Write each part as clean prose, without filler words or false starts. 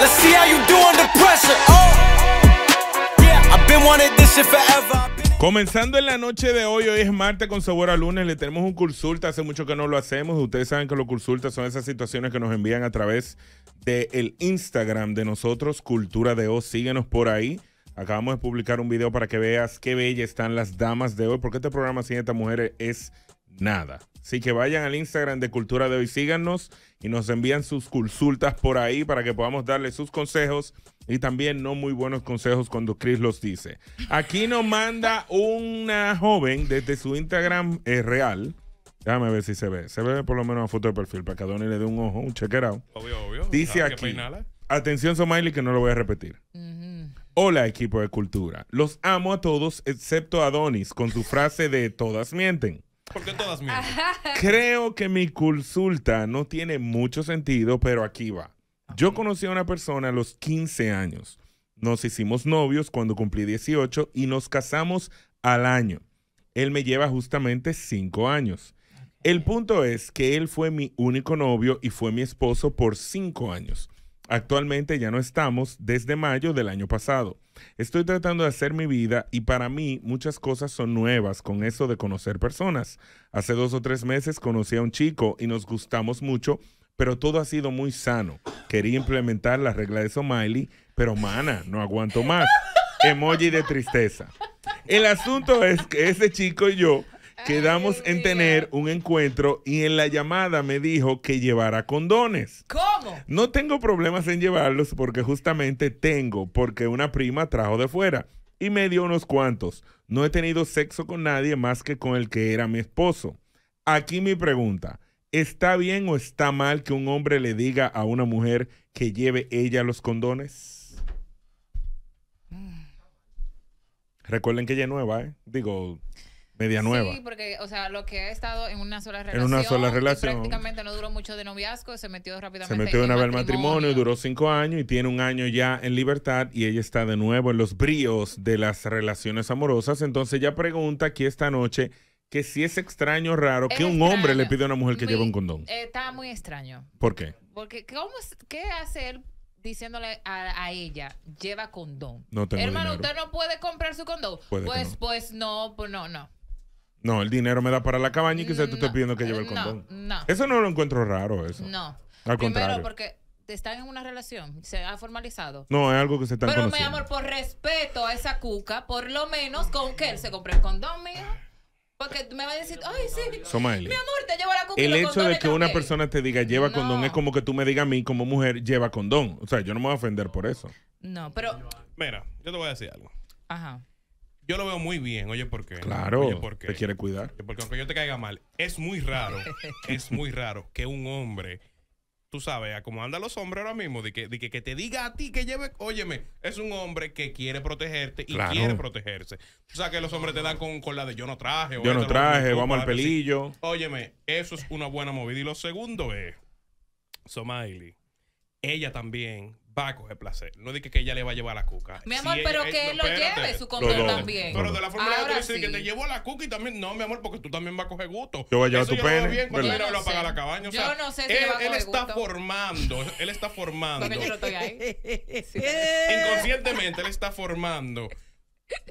Let's see how you do under pressure. Oh, yeah, I've been wanting this shit forever. Comenzando en la noche de hoy, hoy es martes con sabor a lunes, le tenemos un consulta, hace mucho que no lo hacemos, ustedes saben que los consultas son esas situaciones que nos envían a través del Instagram de nosotros, Cultura de O, síguenos por ahí, acabamos de publicar un video para que veas qué bellas están las damas de hoy, porque este programa sin estas mujeres es nada, así que vayan al Instagram de Cultura de Hoy, síganos y nos envían sus consultas por ahí para que podamos darles sus consejos. Y también no muy buenos consejos cuando Chris los dice. Aquí nos manda una joven desde su Instagram real. Déjame ver si se ve. Se ve por lo menos una foto de perfil para que Adonis le dé un ojo, un check it out. Obvio, obvio. Dice aquí, atención Somaily que no lo voy a repetir. Hola equipo de Cultura. Los amo a todos excepto a Adonis con su frase de todas mienten. ¿Por qué todas mienten? Creo que mi consulta no tiene mucho sentido, pero aquí va. Yo conocí a una persona a los 15 años. Nos hicimos novios cuando cumplí 18 y nos casamos al año. Él me lleva justamente 5 años. El punto es que él fue mi único novio y fue mi esposo por 5 años. Actualmente ya no estamos desde mayo del año pasado. Estoy tratando de hacer mi vida y para mí muchas cosas son nuevas con eso de conocer personas. Hace 2 o 3 meses conocí a un chico y nos gustamos mucho, pero todo ha sido muy sano. Quería implementar la regla de Somaily, pero mana, no aguanto más. Emoji de tristeza. El asunto es que ese chico y yo quedamos en tener un encuentro y en la llamada me dijo que llevara condones. ¿Cómo? No tengo problemas en llevarlos porque justamente tengo, porque una prima trajo de fuera y me dio unos cuantos. No he tenido sexo con nadie más que con el que era mi esposo. Aquí mi pregunta. ¿Está bien o está mal que un hombre le diga a una mujer que lleve ella los condones? Recuerden que ella es nueva, ¿eh? Digo, media nueva. Sí, porque, o sea, lo que ha estado en una sola relación. En una sola relación. Prácticamente no duró mucho de noviazgo, se metió rápidamente. Se metió una vez al matrimonio, duró 5 años y tiene un año ya en libertad y ella está de nuevo en los bríos de las relaciones amorosas. Entonces ella pregunta aquí esta noche que si es extraño, raro, que un hombre le pida a una mujer que lleve un condón. Está muy extraño. ¿Por qué? Porque, ¿qué hace él diciéndole a ella, lleva condón? No tengo hermano, dinero. ¿Usted no puede comprar su condón? Pues no. Pues no. No, el dinero me da para la cabaña y quizás tú estés pidiendo que lleve el condón. No. Eso no lo encuentro raro, eso. No. Al contrario. Primero, porque están en una relación, se ha formalizado. No, es algo que se están conociendo. Pero, mi amor, por respeto a esa cuca, por lo menos con que él se compre el condón, mijo. Porque me va a decir, ay, sí, Somaily, mi amor, te llevo la cuca. El hecho de que una persona te diga lleva condón es como que tú me digas a mí como mujer lleva condón. O sea, yo no me voy a ofender por eso. No, pero... Mira, yo te voy a decir algo. Ajá. Yo lo veo muy bien, oye, ¿por qué? Claro, oye, ¿por qué? Te quiere cuidar. Porque aunque yo te caiga mal, es muy raro que un hombre... Tú sabes, como andan los hombres ahora mismo, de que te diga a ti que lleve... Óyeme, es un hombre que quiere protegerte y quiere protegerse. O sea, que los hombres te dan con la de yo no traje. O yo no traje, vamos al pelillo. Óyeme, eso es una buena movida. Y lo segundo es, Somaily, ella también va a coger placer. No diga que ella le va a llevar la cuca. Mi amor, si pero ella, que él no, lo lleve su condón también. Pero de la forma que tú dices que te llevo la cuca y también... No, mi amor, porque tú también vas a coger gusto. Yo voy a llevar tu pene. Bien, cuando yo no lo apaga la cabaña. O sea, yo no sé si él está formando. Porque yo no estoy ahí. Sí. Inconscientemente, él está formando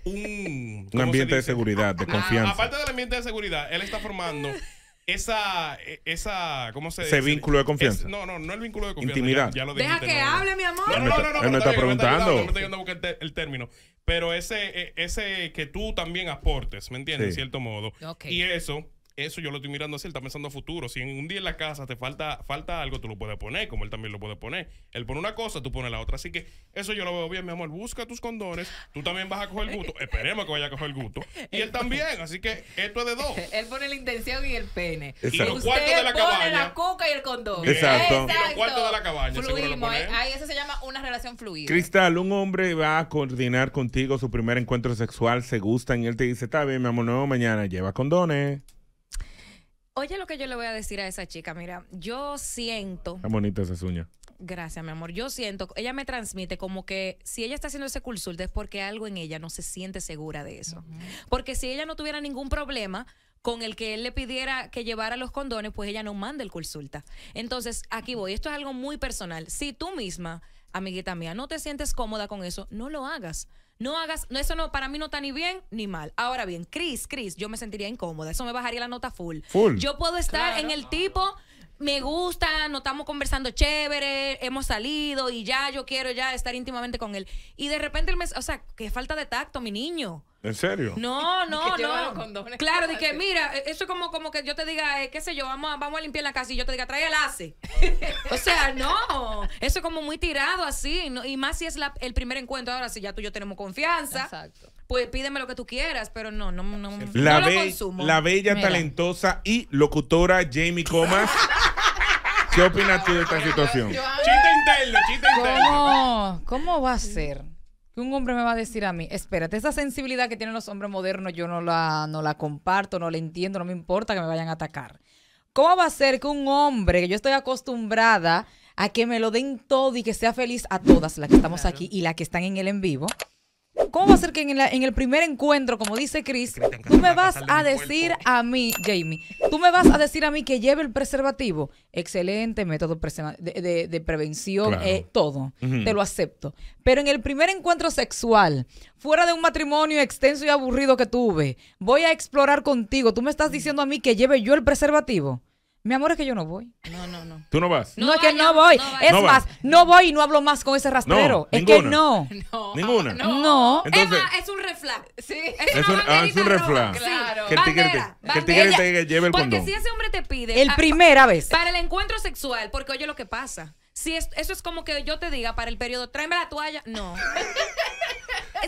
un ambiente de seguridad, de confianza. Aparte del ambiente de seguridad, él está formando... ¿Cómo se dice? Ese vínculo de confianza. No el vínculo de confianza. Intimidad. Ya lo dijiste, deja que hable, mi amor. No. Él me está preguntando. No me está yendo a buscar el término. Pero ese que tú también aportes, ¿me entiendes? Sí. En cierto modo. Okay. Y eso yo lo estoy mirando así, él está pensando a futuro. Si en un día en la casa te falta algo, tú lo puedes poner, como él también lo puede poner. Él pone una cosa, tú pones la otra. Así que eso yo lo veo bien, mi amor. Busca tus condones. Tú también vas a coger el gusto. Esperemos que vaya a coger el gusto. Y él también. Así que esto es de dos. Él pone la intención y el pene. Exacto. Y los cuartos de la cabaña. Pone la coca y el condón. Exacto. Y los cuartos de la cabaña. Fluimos. Ahí eso se llama una relación fluida. Cristal, un hombre va a coordinar contigo su primer encuentro sexual. Se gustan y él te dice, está bien, mi amor, no, mañana lleva condones. Oye, lo que yo le voy a decir a esa chica, mira, yo siento... Está bonita esa uña. Gracias, mi amor. Yo siento, ella me transmite como que si ella está haciendo ese consulta es porque algo en ella no se siente segura de eso. Porque si ella no tuviera ningún problema, con el que él le pidiera que llevara los condones, pues ella no manda el consulta. Entonces, aquí voy, esto es algo muy personal. Si tú misma, amiguita mía, no te sientes cómoda con eso, no lo hagas. No hagas, eso no, para mí no está ni bien ni mal. Ahora bien, Chris, yo me sentiría incómoda. Eso me bajaría la nota full. Yo puedo estar claro, en el tipo, me gusta, nos estamos conversando chévere, hemos salido y ya yo quiero ya estar íntimamente con él. Y de repente él me, o sea, qué falta de tacto, mi niño. ¿En serio? No. Claro, de que mira, eso es como que yo te diga, qué sé yo, vamos a limpiar la casa y yo te diga, trae el ace. O sea, no. Eso es como muy tirado así, ¿no? Y más si es el primer encuentro. Ahora, si ya tú y yo tenemos confianza, exacto, pues pídeme lo que tú quieras, pero no lo consumo. La bella, mira, talentosa y locutora Jamie Comas. ¿Qué opinas tú de esta situación? Chiste interno. ¿Cómo va a ser? Un hombre me va a decir a mí, espérate, esa sensibilidad que tienen los hombres modernos yo no la comparto, no la entiendo, no me importa que me vayan a atacar. ¿Cómo va a ser que un hombre, que yo estoy acostumbrada a que me lo den todo y que sea feliz a todas las que estamos aquí y las que están en el en vivo? ¿Cómo va a ser que en el primer encuentro, como dice Chris, tú me vas a decir a mí, Jamie, tú me vas a decir a mí que lleve el preservativo? Excelente método de prevención, claro, todo, te lo acepto. Pero en el primer encuentro sexual, fuera de un matrimonio extenso y aburrido que tuve, voy a explorar contigo, tú me estás diciendo a mí que lleve yo el preservativo. Mi amor, es que yo no voy. No. ¿Tú no vas? No, es que no voy. Es más, no voy y no hablo más con ese rastrero. Es que no. ¿Ninguna? No. Entonces, es un reflag. Sí. Es un reflag. Claro. Que el tigre te lleve el condón. Porque si ese hombre te pide... El primera vez. Para el encuentro sexual, porque oye lo que pasa. Si eso es como que yo te diga para el periodo, tráeme la toalla. No.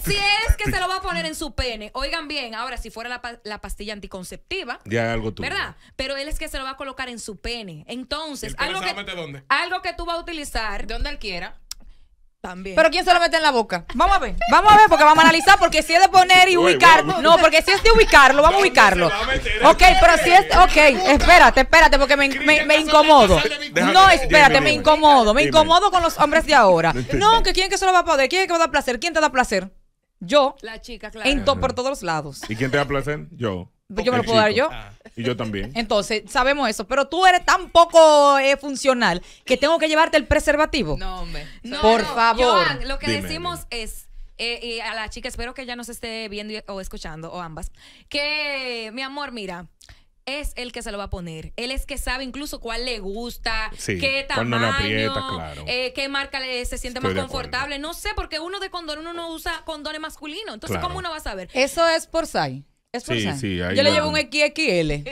Si es que se lo va a poner en su pene, oigan bien, ahora si fuera la pastilla anticonceptiva, ya algo tú, ¿verdad? Pero él es que se lo va a colocar en su pene. Entonces, algo que tú vas a utilizar donde él quiera. También. Pero ¿quién se lo mete en la boca? Vamos a ver, porque vamos a analizar, porque si es de poner y ubicar, no, porque si es de ubicarlo, vamos a ubicarlo. Ok, pero si es, espérate, porque me incomodo. No, espérate, me incomodo con los hombres de ahora. No, que quién que se lo va a poder, quién que va a dar placer, quién te da placer. Yo. La chica, claro. Por todos los lados. ¿Y quién te da placer? Yo. Yo me lo puedo dar yo. Y yo también. Entonces, sabemos eso. Pero tú eres tan poco funcional que tengo que llevarte el preservativo. No, hombre. No, por favor. Joan, lo que decimos es, y a la chica, espero que ella nos esté viendo o escuchando, o ambas, que, mi amor, mira, es el que se lo va a poner. Él es que sabe incluso cuál le gusta, sí, qué tamaño, cuál no aprieta, claro, qué marca se siente estoy más confortable. No sé, porque uno de condón, uno no usa condones masculinos. Entonces, claro, ¿cómo uno va a saber? Eso es por SAI. Sí, yo le llevo un XXL.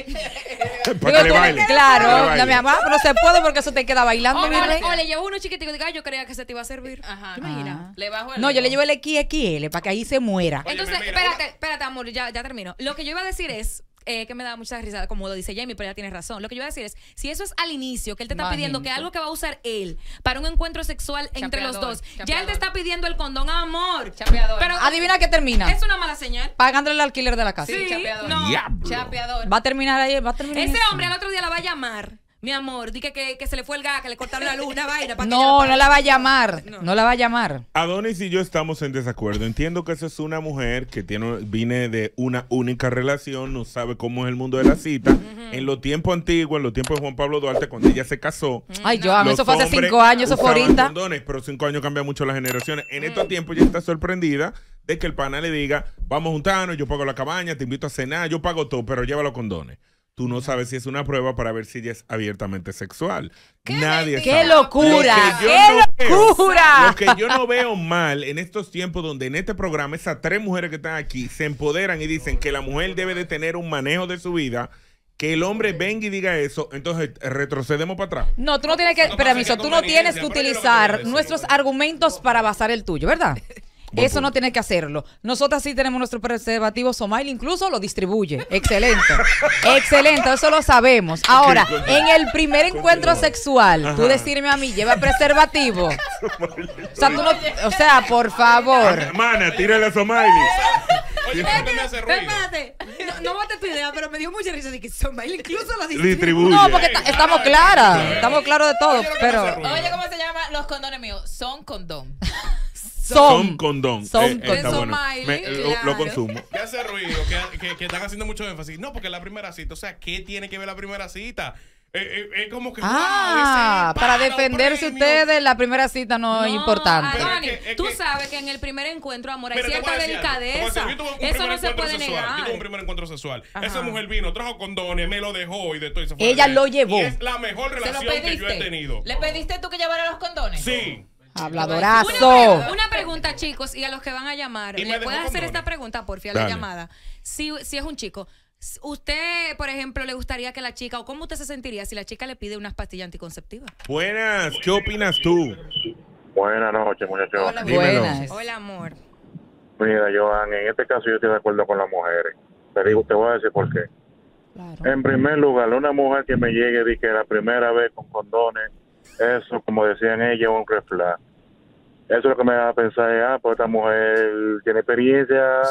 Para que le baile. Claro, la mi mamá, no se puede porque eso te queda bailando. O le llevo uno chiquitico y digo, yo creía que se te iba a servir. Ajá. Imagina. Le bajo el. No, yo le llevo el XXL para que ahí se muera. Oye, entonces, espérate, amor, ya termino. Lo que yo iba a decir es, que me da mucha risa, como lo dice Jamie, pero ella tiene razón. Lo que yo iba a decir es, si eso es al inicio, que él te está pidiendo que algo que va a usar él para un encuentro sexual entre los dos, ya él te está pidiendo el condón, amor. Pero adivina qué termina. Es una mala señal. Pagándole el alquiler de la casa. Sí, chapeador. No. Chapeador. Va a terminar ahí, va a terminar. Ese hombre al otro día la va a llamar. Mi amor, di que se le fue el gas, que le cortaron la luz, una vaina. No la va a llamar, no la va a llamar. Adonis y yo estamos en desacuerdo. Entiendo que esa es una mujer que viene de una única relación, no sabe cómo es el mundo de la cita. En los tiempos antiguos, en los tiempos de Juan Pablo Duarte, cuando ella se casó. Ay, yo eso fue hace 5 años, eso fue ahorita. Condones, pero 5 años cambia mucho las generaciones. En estos tiempos ya está sorprendida de que el pana le diga, vamos a juntarnos, yo pago la cabaña, te invito a cenar, yo pago todo, pero lleva los condones. Tú no sabes si es una prueba para ver si ella es abiertamente sexual. ¡Qué locura! ¡Qué locura! Lo que yo no veo mal en estos tiempos donde en este programa esas 3 mujeres que están aquí se empoderan y dicen que la mujer debe de tener un manejo de su vida, que el hombre venga y diga eso, entonces retrocedemos para atrás. No, tú no tienes que, permiso, tú no tienes que utilizar nuestros argumentos para basar el tuyo, ¿verdad? Eso no tiene que hacerlo. Nosotras sí tenemos nuestro preservativo. Somaily incluso lo distribuye. Excelente. Excelente, eso lo sabemos. Ahora, en el primer encuentro sexual, tú decirme a mí, lleva preservativo. O sea, por favor. Hermana, tírale a Somaily. Oye, espérate, no te pidea, pero me dio mucha risa de que Somaily incluso lo distribuye. No, porque estamos claras. Estamos claros de todo. Oye, ¿cómo se llama? Los condones míos. Son condón. Son condón. Son condón. Lo consumo. ¿Qué hace ruido? Que están haciendo mucho énfasis. No, porque la primera cita. O sea, ¿qué tiene que ver la primera cita? Es como que... Ah, wow, para defenderse ustedes, la primera cita no es importante. Adonis, tú sabes que en el primer encuentro, amor, hay cierta delicadeza. Eso no se puede negar. Yo tuve un primer encuentro sexual. Ajá. Esa mujer vino, trajo condones, me lo dejó y de todo. Y se fue. Ella lo llevó. Y es la mejor relación que yo he tenido. ¿Le pediste tú que llevara los condones? Sí. Habladorazo. Una pregunta, chicos, y a los que van a llamar. ¿Le puedes hacer esta pregunta, porfi, a la llamada? Si es un chico... ¿Usted, por ejemplo, le gustaría que la chica, o cómo usted se sentiría si la chica le pide unas pastillas anticonceptivas? Buenas, ¿qué opinas tú? Buenas noches, muchachos. Hola, buenas. Hola, amor. Mira, Joan, en este caso yo estoy de acuerdo con las mujeres. Te digo, te voy a decir por qué. Claro. En primer lugar, una mujer que me llegue y que la primera vez con condones, eso, como decían ellas, un refla. Eso es lo que me va a pensar, pues esta mujer tiene experiencia,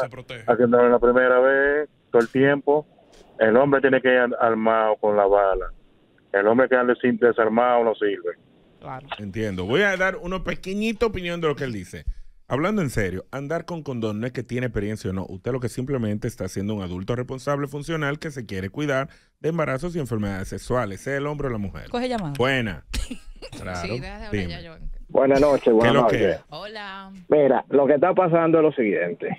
haciéndolo la primera vez. Todo el tiempo, el hombre tiene que ir armado con la bala. El hombre que anda sin desarmado no sirve. Claro. Entiendo. Voy a dar una pequeñita opinión de lo que él dice. Hablando en serio, andar con condón no es que tiene experiencia o no. Usted lo que simplemente está siendo un adulto responsable funcional que se quiere cuidar de embarazos y enfermedades sexuales, sea el hombre o la mujer. Coge llamada. Buena. Claro. Sí, buenas noches, buenas noches. Hola. Mira, lo que está pasando es lo siguiente.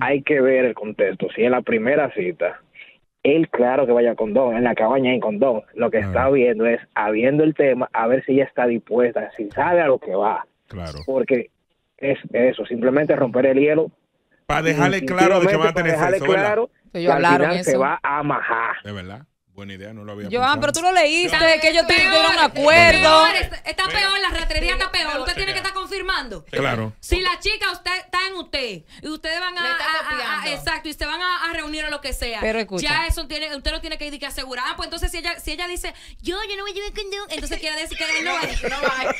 Hay que ver el contexto. Si en la primera cita, él claro que vaya con condón, en la cabaña hay condón. Lo que está viendo es, habiendo el tema, a ver si ella está dispuesta, si sabe a lo que va. Claro. Porque es eso, simplemente romper el hielo. Para dejarle claro de que va a tener sexo, claro, que al final eso se va a majar. De verdad. Buena idea, no lo había Joan, pensado. Pero tú lo leíste, claro, que yo te tengo un acuerdo. Está peor, la ratrería está peor. Usted tiene que estar confirmando. Claro. Si la chica usted está en usted y ustedes van exacto, y se van a reunir o lo que sea. Pero escucha. Ya eso tiene, usted lo tiene que asegurar. Ah, pues entonces si ella dice, yo no voy a llevar condón, entonces quiere decir que él no va.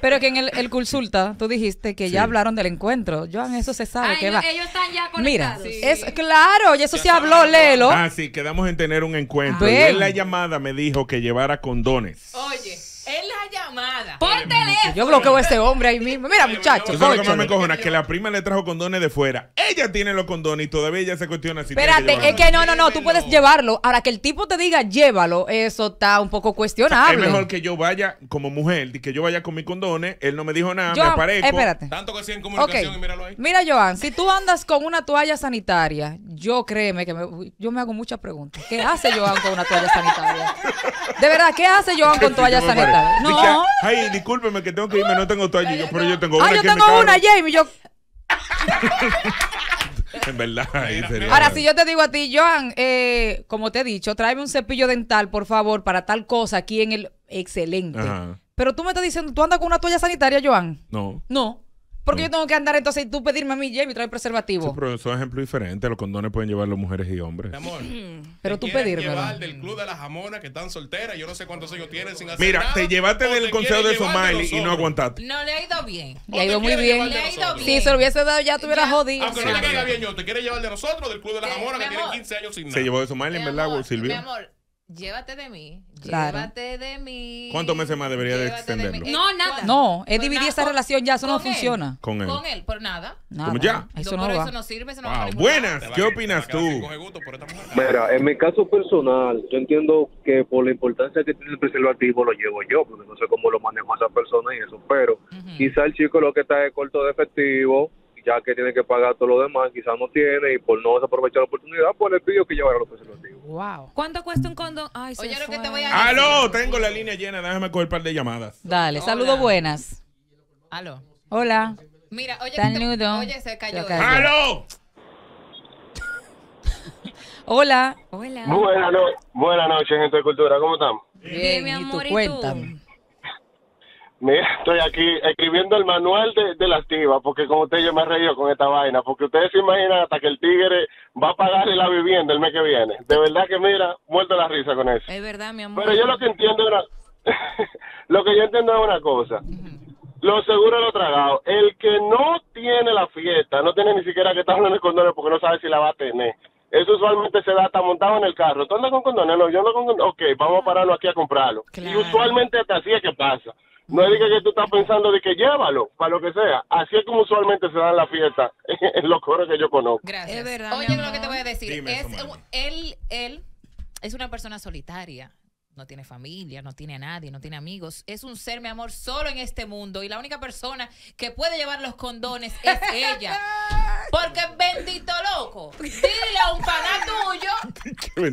Pero que en el consulta tú dijiste que ya hablaron del encuentro. Joan, eso se sabe que va. Ellos están ya conectados. Mira, claro, y eso se habló, léelo. Ah, sí, quedamos en tener un encuentro. Entonces, en la llamada me dijo que llevara condones. Oye, en la llamada. Por teléfono. Yo bloqueo a ese hombre ahí mismo. Mira, muchachos. Eso es lo que más me cojona, que la prima le trajo condones de fuera. Ella tiene los condones y todavía ella se cuestiona si... Espérate, es que no, tú puedes llevarlo. Ahora que el tipo te diga llévalo, eso está un poco cuestionable. Es mejor que yo vaya como mujer, que yo vaya con mis condones. Él no me dijo nada, me aparezco. Espérate. Tanto que sí en comunicación y míralo ahí. Mira, Joan, si tú andas con una toalla sanitaria, yo créeme que yo me hago muchas preguntas. ¿Qué hace Joan con una toalla sanitaria? De verdad, ¿qué hace Joan con toalla sanitaria? No. Ay, discúlpeme que tengo que irme, no tengo toalla, pero yo tengo una. Ah, yo tengo una, Jamie, yo... En verdad, ahora, si yo te digo a ti, Joan, como te he dicho, tráeme un cepillo dental, por favor, para tal cosa aquí en el... Excelente. Ajá. Pero tú me estás diciendo, ¿tú andas con una toalla sanitaria, Joan? No. No. Porque yo tengo que andar entonces y tú pedirme a mí, Jamie, trae preservativo. Sí, pero son ejemplos diferentes. Los condones pueden llevarlo mujeres y hombres. Mi amor, pero tú pedirme. Del club de las jamonas que están solteras. Yo no sé cuántos años tienen sin hacer nada. Te llevaste del consejo de Somaily y no aguantaste. No, le ha ido bien. Le ha ido muy bien. Si se lo hubiese dado ya tuviera jodido. Aunque no le caiga bien yo, te quiere llevar de nosotros, del club de las jamonas que tienen 15 años sin nada. Se llevó de Somaily, en verdad, Silvio. Mi amor. Llévate de mí, claro. Llévate de mí. ¿Cuántos meses más debería de extenderlo? No, nada. No, es dividir esa relación, ya eso no funciona. Con él, por nada. ¿Cómo ya? Eso no va. Eso no sirve, eso no va. Buenas, ¿qué opinas tú? Mira, en mi caso personal, yo entiendo que por la importancia que tiene el preservativo lo llevo yo, porque no sé cómo lo manejo a esa persona y eso, pero quizá el chico lo que está es corto de efectivo, ya que tiene que pagar todo lo demás, quizás no tiene, y por no desaprovechar la oportunidad, pues le pido que llevara los preservativos. Wow. ¿Cuánto cuesta un condón? Ay, oye, lo que te voy a... ¡Aló! Tengo la línea llena, déjame coger un par de llamadas. Dale, saludos, buenas. ¡Aló! Hola. Mira, oye, oye, se cayó. ¡Aló! Hola. Hola. Buenas noches, gente de Cultura, ¿cómo estamos? Bien, mi amor, ¿y tú? Cuéntame. Mira, estoy aquí escribiendo el manual de las divas, porque como ustedes yo me he reído con esta vaina, porque ustedes se imaginan hasta que el tigre va a pagarle la vivienda el mes que viene. De verdad que mira, muerto la risa con eso. Es verdad, mi amor. Pero yo lo que entiendo era, lo que yo entiendo es una cosa, lo seguro lo tragado. El que no tiene la fiesta, no tiene ni siquiera que estar hablando de condones porque no sabe si la va a tener. Eso usualmente se da hasta montado en el carro. ¿Tú andas con condones? No, yo ando con condones. Ok, vamos a pararnos aquí a comprarlo. Claro. Y usualmente hasta así es que pasa. No es que tú estás pensando de que llévalo, para lo que sea. Así es como usualmente se dan las fiestas en los coros que yo conozco. Gracias. Es verdad. Oye, lo que te voy a decir. Dime, él es una persona solitaria. No tiene familia, no tiene a nadie, no tiene amigos. Es un ser, mi amor, solo en este mundo. Y la única persona que puede llevar los condones es ella. Porque bendito loco, dile a un pana tuyo,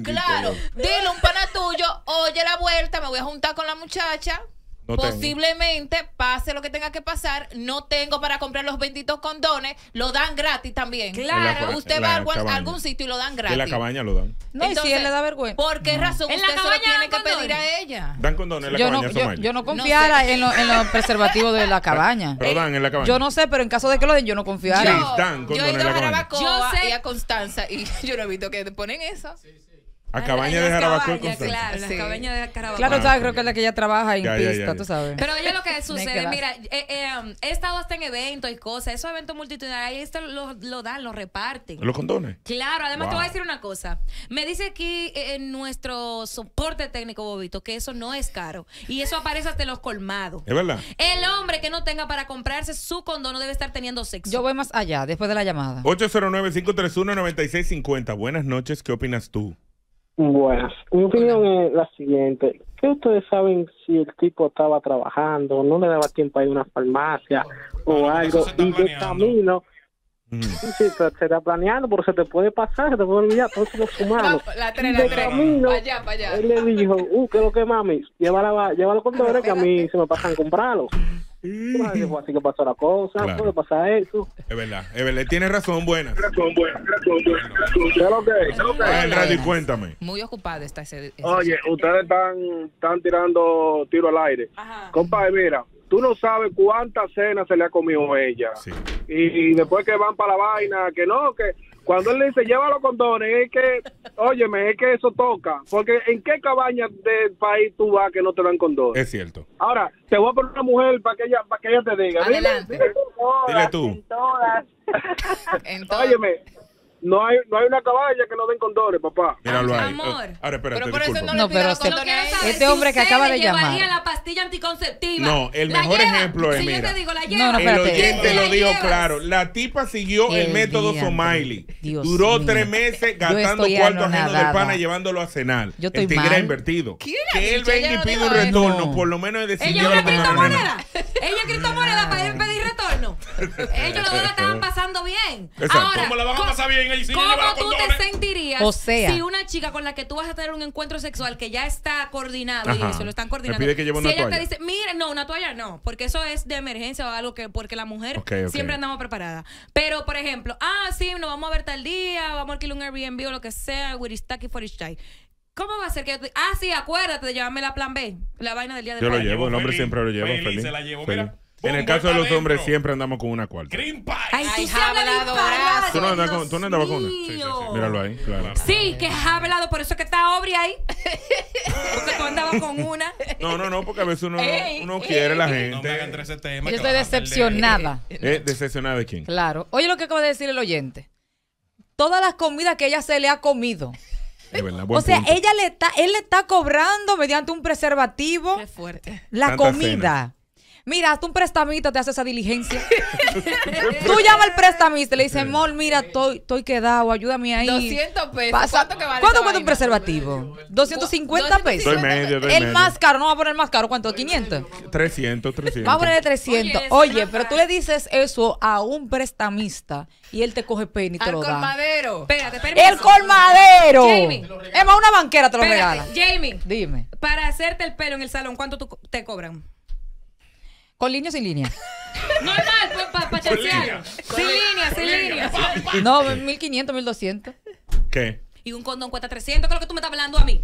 claro, dile a un pana tuyo, oye la vuelta, me voy a juntar con la muchacha. No posiblemente tengo. Pase lo que tenga que pasar, no tengo para comprar los benditos condones, lo dan gratis también. Claro, usted va a algún sitio y lo dan gratis. En la cabaña lo dan. No, entonces, y si él le da vergüenza. ¿Por qué razón usted se lo tiene que pedir a ella? Dan condones en la cabaña. Yo no confiara no sé. en los preservativos de la cabaña. Pero dan en la cabaña. Yo no sé, pero en caso de que lo den, yo no confiara. Sí, dan condones. Yo he ido a Jarabacoa y a Constanza y yo no he visto que ponen eso. Sí, sí. A cabaña de Jarabacoa. Claro, sí. Cabaña de Jarabacoa. Claro, sabes, creo que es la que ella trabaja en pista, tú sabes. Pero oye lo que sucede, mira, he estado hasta en eventos y cosas, esos eventos multitudinarios, ahí esto lo dan, lo reparten. ¿Los condones? Claro, además te voy a decir una cosa. Me dice aquí en nuestro soporte técnico, Bobito, que eso no es caro. Y eso aparece hasta en los colmados. ¿Es verdad? El hombre que no tenga para comprarse su condón no debe estar teniendo sexo. Yo voy más allá, después de la llamada. 809-531-9650. Buenas noches, ¿qué opinas tú? Buenas, mi opinión es la siguiente. ¿Qué ustedes saben si el tipo estaba trabajando, no le daba tiempo a ir a una farmacia o algo? Y de camino, sí, se está planeando porque se te puede pasar, se te puede olvidar, todos somos humanos. La camino, para allá. Él le dijo, ¿qué es lo que mami? Llévalo con todo, que a mí se me pasan comprarlos. Así que pasó la cosa, claro. Puede pasar eso. Es verdad, tiene razón, buena. Cuéntame. Muy ocupado está ese. Oye, ustedes están tirando tiro al aire. Ajá. Compadre, mira, tú no sabes cuántas cenas se le ha comido a ella. Sí. Y después que van para la vaina, que cuando él le dice lleva los condones, es que, óyeme, es que eso toca. Porque ¿en qué cabaña del país tú vas que no te dan condones? Es cierto. Ahora, te voy a poner una mujer para que ella te diga. Adelante. Dile tú. En todas. Óyeme, no hay una cabaña que no den condones, papá. Míralo ahí. Amor. Ahora, espérate, pero por eso no le pido condones. Este hombre que acaba de llamar. La pastilla anticonceptiva. No, el mejor ejemplo es, mira. El oyente lo dijo claro. La tipa siguió el método Somaily. Duró 3 meses gastando cuarto ajeno del pana, llevándolo a cenar. Yo estoy mal. El tigre invertido. Que él venga y pida un retorno, por lo menos decidió. Ella es una criptomoneda. Ella es criptomoneda para pedir retorno. Ellos los dos la estaban pasando bien. Ahora, ¿cómo la van a pasar bien? ¿Cómo tú te sentirías si una chica con la que tú vas a tener un encuentro sexual que ya está coordinado y se lo están coordinando, si ella te dice, mira, no, una toalla no, porque eso es de emergencia o algo que, porque la mujer siempre andamos preparada, pero por ejemplo, sí, nos vamos a ver tal día, vamos a alquilar un Airbnb o lo que sea, Wiristaki Forishtai. ¿Cómo va a ser que yo te... sí, acuérdate de llevarme la plan B, la vaina del día de la... Yo lo llevo, el hombre siempre lo lleva, feliz. Se la llevo, mira. En el caso de los hombres siempre andamos con una cuarta. Ay, tú se hablas. Tú no andas con una. Sí. Míralo ahí. Claro. Sí, que has hablado, por eso que está obria ahí. Porque tú andabas con una. No, porque a veces uno quiere la gente. No me hagan entre ese tema. Yo estoy decepcionada. ¿Decepcionada de quién? Claro. Oye lo que acaba de decir el oyente. Todas las comidas que ella se le ha comido. Verdad, o sea, él le está cobrando mediante un preservativo. Qué fuerte. La comida. Mira, hasta un prestamista te hace esa diligencia. Tú llamas al prestamista y le dices, amor, mira, estoy quedado, ayúdame ahí. 200 pesos. ¿Cuánto que vale? ¿Cuánto cuesta un preservativo? 250 pesos. El más caro, no va a poner más caro, ¿cuánto? 500. 300. Va a ponerle 300. Oye, pero tú le dices eso a un prestamista y él te coge pena y te lo da. El colmadero. Espérate, permiso. El colmadero. Jamie. Es más, una banquera te lo regala. Jamie. Dime. Para hacerte el pelo en el salón, ¿cuánto te cobran? ¿Con línea o sin línea? Normal, pues, para chancear. Sin línea. No, 1.500, 1.200. ¿Qué? Y un condón cuesta 300, creo que tú me estás hablando a mí.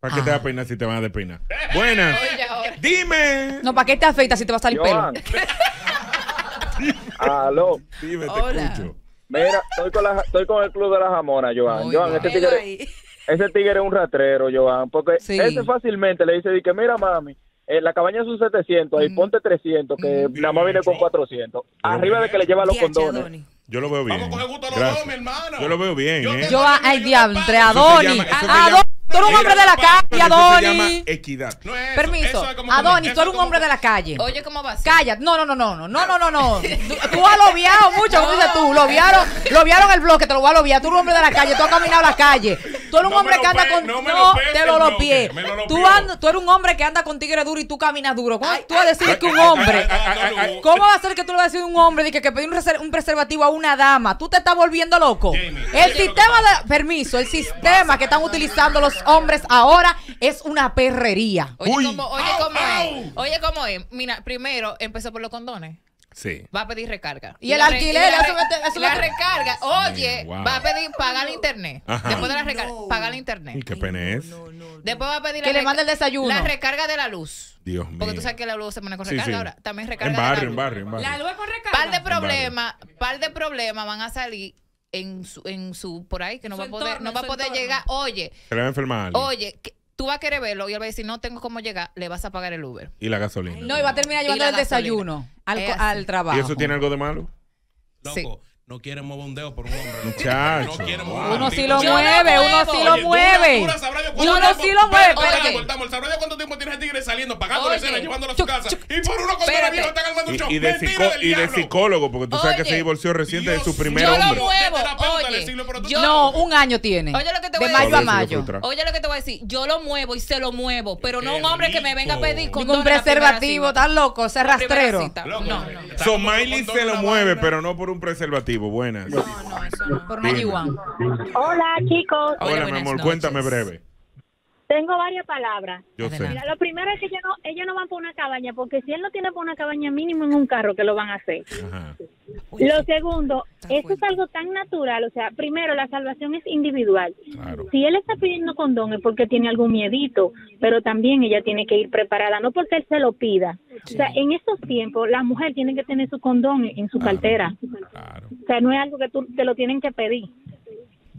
¿Para qué te vas a peinar si te van a despeinar? Buenas. Oye, dime. No, ¿para qué te afeitas si te va a salir Joan. Pelo? Aló. Dime, te escucho. Mira, estoy con el club de las jamonas, Joan. Joan, este tigre, es un rastrero, Joan. Porque ese fácilmente le dice, que mira, mami, la cabaña es un 700, ahí ponte 300, que nada más viene con 400. Arriba de que le lleva los condones. Yo lo veo bien. Vamos a coger gusto a los dos, mi hermano. Yo lo veo bien. Yo, ay, diablo, entre Adonis. tú eres un hombre de la calle, Adonis. Equidad. Permiso. Adonis, tú eres un hombre de la calle. Oye, ¿cómo vas? Cállate. No. Tú has lobiado mucho, como dices tú. Lobiaron el bloque, te lo voy a lobiar. Tú eres un hombre de la calle, tú has caminado la calle. Tú eres un hombre que anda con. No, te lo lopié. Tú eres un hombre que anda con tigre duro y tú caminas duro. Tú vas a decir que un hombre. ¿Cómo va a ser que tú le vas a decir a un hombre de que pedí un preservativo a una dama? Tú te estás volviendo loco. El sistema de. Permiso, el sistema que están utilizando los hombres ahora es una perrería. Oye, ¿cómo es? Mira, primero empezó por los condones. Sí. Va a pedir recarga. Y el alquiler, la recarga. Oye, wow. Va a pedir pagar el internet. Ajá. Después de la recarga, pagar el internet. Qué pena es. Después va a pedir que le mande el desayuno. La recarga de la luz. Dios mío. Porque tú sabes que la luz se pone con recarga ahora. También recarga en barrio, de la luz. En barrio. La luz es con recarga. Par de problemas van a salir en su por ahí que no va a poder llegar. Oye. Se le va a enfermar. Oye, que tú vas a querer verlo y él va a decir, no tengo cómo llegar, le vas a pagar el Uber. Y la gasolina. No, y va a terminar llevando el desayuno al trabajo. ¿Y eso tiene algo de malo? Loco, sí. No quiere mover un dedo por un hombre. Muchacho. Uno sí lo mueve, uno sí lo mueve. ¿Sabrá cuánto tiempo tiene el tigre saliendo, pagando la escena, llevándolo a su casa? Y por uno con la vieja están armando un show. Y de psicólogo, porque tú sabes que se divorció reciente de su primer hombre. No, 1 año tiene. Oye lo que te voy a decir. De mayo a mayo. Oye lo que te voy a decir. Yo lo muevo y se lo muevo, pero no un hombre que me venga a pedir con un preservativo, tan loco, ese rastrero. No. Somaily se lo mueve, pero no por un preservativo. Buenas. No, eso no. Por una Juan. Hola, chicos. Hola, mi amor, cuéntame breve. Tengo varias palabras. Yo sé. Mira, lo primero es que ellos no van por una cabaña, porque si él no tiene por una cabaña, mínimo en un carro que lo van a hacer. Ajá. Lo segundo, eso es algo tan natural. O sea, primero, la salvación es individual. Claro. Si él está pidiendo condones porque tiene algún miedito, pero también ella tiene que ir preparada, no porque él se lo pida. Sí. O sea, en estos tiempos, la mujer tiene que tener su condón en su cartera. Claro. O sea, no es algo que tú te lo tienen que pedir.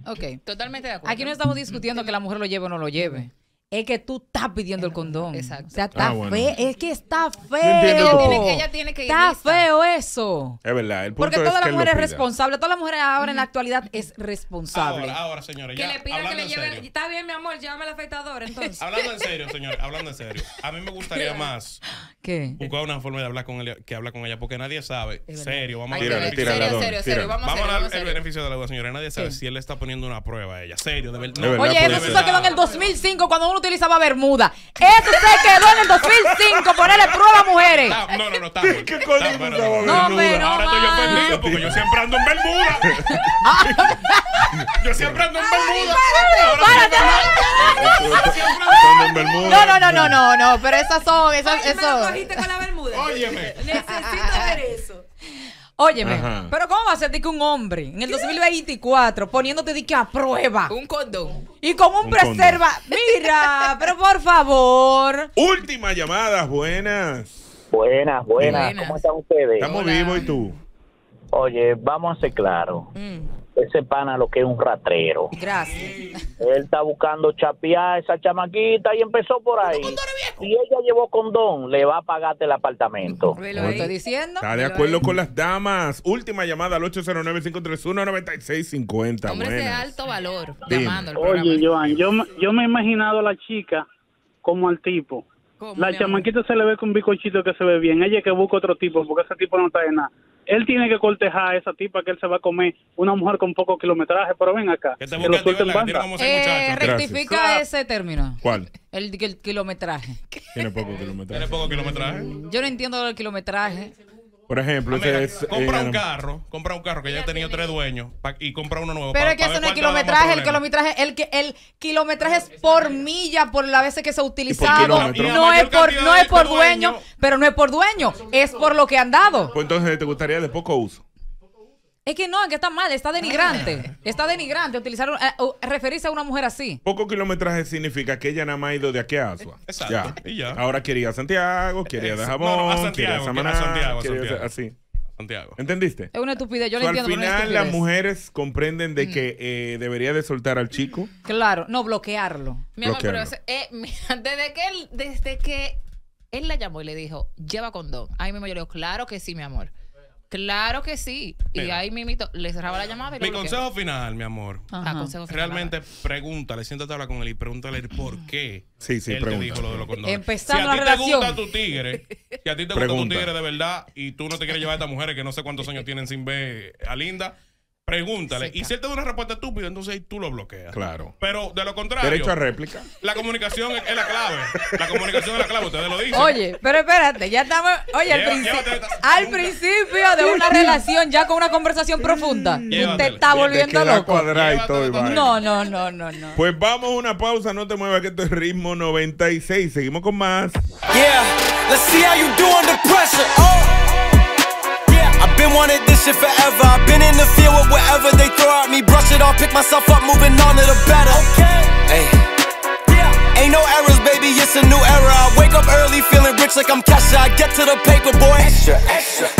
Ok, totalmente de acuerdo. Aquí no estamos discutiendo que la mujer lo lleve o no lo lleve. Es que tú estás pidiendo el condón. Exacto. O sea, está feo. Es que está feo. Ella tiene que ir. Está feo eso. Es verdad. El punto porque toda la mujer es responsable. Toda la mujer ahora en la actualidad es responsable. Ahora, señores. Que le pidan que le lleven. Está bien, mi amor, llévame la afeitadora, entonces. Hablando en serio, señores. Hablando en serio. A mí me gustaría más buscar una forma de hablar con ella, porque nadie sabe. Serio, vamos a ver. Serio. Vamos a dar el beneficio de la duda, señores. Nadie sabe si él le está poniendo una prueba a ella. Serio, de verdad. Oye, eso se quedó en el 2005 cuando uno utilizaba bermuda. Eso se quedó en el 2005. Ponerle prueba a mujeres. No, está bien. ¿Qué coño usaba bermuda? Ahora estoy yo perdido porque yo siempre ando en bermuda. No, pero esas son. Cogiste con la bermuda. Óyeme. Necesito ver eso. Óyeme, pero ¿cómo va a ser que un hombre en el 2024 poniéndote de que a prueba un condón y con un preserva? Condón. Mira, pero por favor. Últimas llamadas, buenas. Buenas. ¿Cómo están ustedes? Estamos vivos, ¿y tú? Oye, vamos a ser claros. Ese pana lo que es un rastrero. Gracias. Él está buscando chapear a esa chamaquita y empezó por ahí. Si ella llevó condón, le va a pagarte el apartamento. ¿Me lo está diciendo? Está de acuerdo con las damas. Última llamada al 809-531-9650. Hombre de alto valor. Oye, Joan, yo me he imaginado a la chica como al tipo. La chamaquita se le ve con un bicochito que se ve bien. Ella que busca otro tipo porque ese tipo no está de nada. Él tiene que cortejar a esa tipa que él se va a comer, una mujer con poco kilometraje, pero ven acá. Que te busque en banda. Rectifica ese término. ¿Cuál? El kilometraje. ¿Tiene poco kilometraje? Yo no entiendo el kilometraje. Por ejemplo, amiga, compra un carro que ya ha tenido 3 dueños y compra uno nuevo. Pero es que eso no es kilometraje, el kilometraje es por milla, por las veces que se ha utilizado. No es por dueño, es por lo que han dado. Pues entonces te gustaría de poco uso. Es que no, es que está mal, está denigrante. Está denigrante utilizar, referirse a una mujer así. Poco kilometraje significa que ella nada más ha ido de aquí a Azua. Exacto. Ya. Y ya. Ahora quiere ir a Santiago, quiere ir a Dajabón, quiere ir a Samaná, Santiago. ¿Entendiste? Es una estupidez, yo lo entiendo. Al final las mujeres comprenden de que debería de soltar al chico. Claro, no bloquearlo. Mi amor, pero desde que él la llamó y le dijo, lleva condón. Ahí mismo yo le digo, claro que sí, mi amor. Claro que sí. Mira. Y ahí mimito, le cerraba la llamada. Y mi consejo final, mi amor. Consejo final. Realmente pregúntale, siéntate a hablar con él y pregúntale el por qué. Sí, sí, él te dijo lo de los condones. Empezando si a ti te gusta tu tigre, si a ti te gusta tu tigre de verdad y tú no te quieres llevar a estas mujeres que no sé cuántos años tienen sin ver a Linda, pregúntale. Y si él te da una respuesta estúpida, entonces ahí tú lo bloqueas. Claro. Pero de lo contrario. Derecho a réplica. La comunicación es la clave. La comunicación es la clave. Ustedes lo dicen. Oye, pero espérate. Ya estamos. Oye, al principio de una relación, ya con una conversación profunda, te está volviendo loco. No, no, no, no, no. Pues vamos a una pausa. No te muevas, que esto es Ritmo 96. Seguimos con más. Yeah, let's see how you do under pressure. Oh. I've been wanting this shit forever. I've been in the field with whatever they throw at me. Brush it off, pick myself up, moving on to the better. Okay. Hey. Yeah. Ain't no errors, baby, it's a new era. I wake up early feeling rich like I'm Kesha. I get to the paper, boy. Extra, extra.